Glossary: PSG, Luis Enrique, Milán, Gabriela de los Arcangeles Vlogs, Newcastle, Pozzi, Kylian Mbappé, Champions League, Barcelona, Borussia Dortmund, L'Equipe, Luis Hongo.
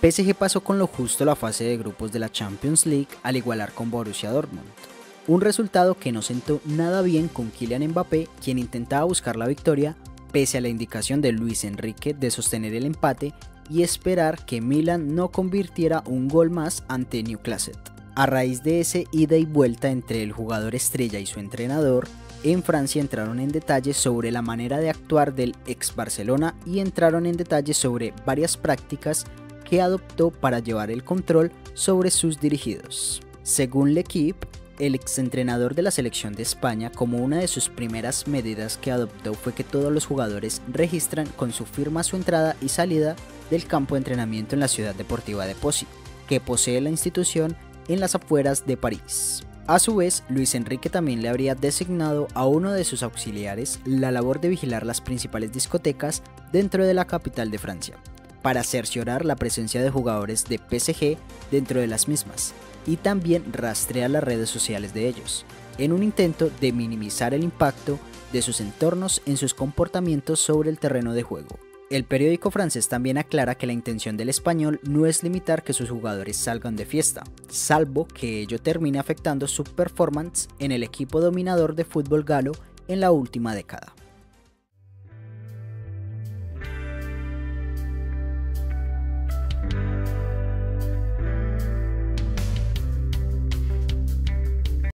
PSG pasó con lo justo la fase de grupos de la Champions League al igualar con Borussia Dortmund, un resultado que no sentó nada bien con Kylian Mbappé, quien intentaba buscar la victoria pese a la indicación de Luis Enrique de sostener el empate y esperar que Milán no convirtiera un gol más ante Newcastle. A raíz de ese ida y vuelta entre el jugador estrella y su entrenador, en Francia entraron en detalle sobre la manera de actuar del ex Barcelona y entraron en detalle sobre varias prácticas que adoptó para llevar el control sobre sus dirigidos. Según L'Equipe, el exentrenador de la selección de España, como una de sus primeras medidas que adoptó fue que todos los jugadores registran con su firma su entrada y salida del campo de entrenamiento en la ciudad deportiva de Pozzi, que posee la institución en las afueras de París. A su vez, Luis Enrique también le habría designado a uno de sus auxiliares la labor de vigilar las principales discotecas dentro de la capital de Francia, para cerciorar la presencia de jugadores de PSG dentro de las mismas, y también rastrear las redes sociales de ellos, en un intento de minimizar el impacto de sus entornos en sus comportamientos sobre el terreno de juego. El periódico francés también aclara que la intención del español no es limitar que sus jugadores salgan de fiesta, salvo que ello termine afectando su performance en el equipo dominador de fútbol galo en la última década.